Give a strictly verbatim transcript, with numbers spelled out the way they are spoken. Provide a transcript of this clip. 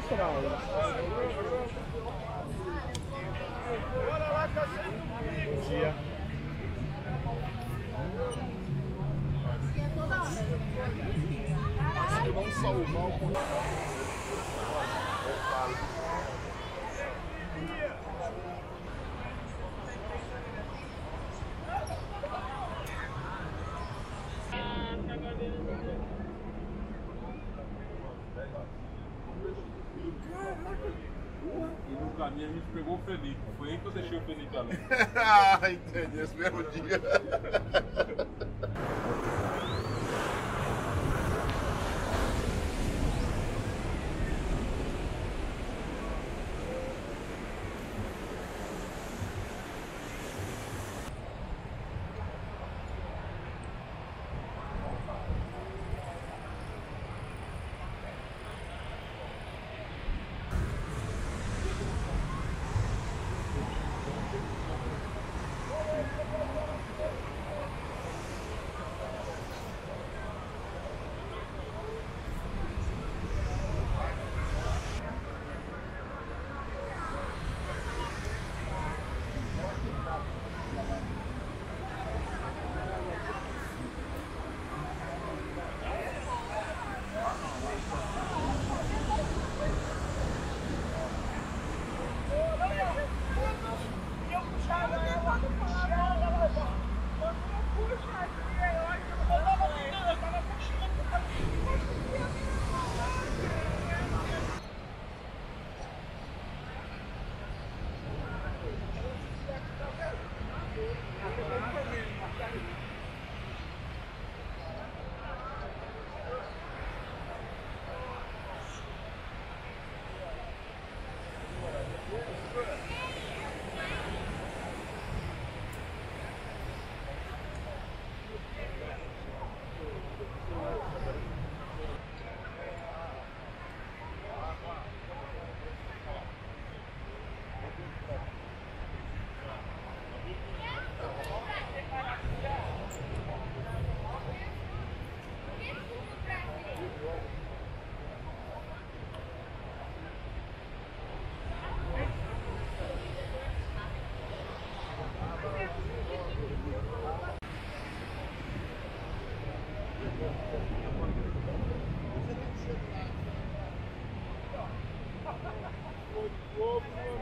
natural. Bora lá, Bom dia. Vamos salvar o ponto. E no caminho a gente pegou o Felipe. Foi aí que eu deixei o Felipe ali. Ah, entendi, esse mesmo dia.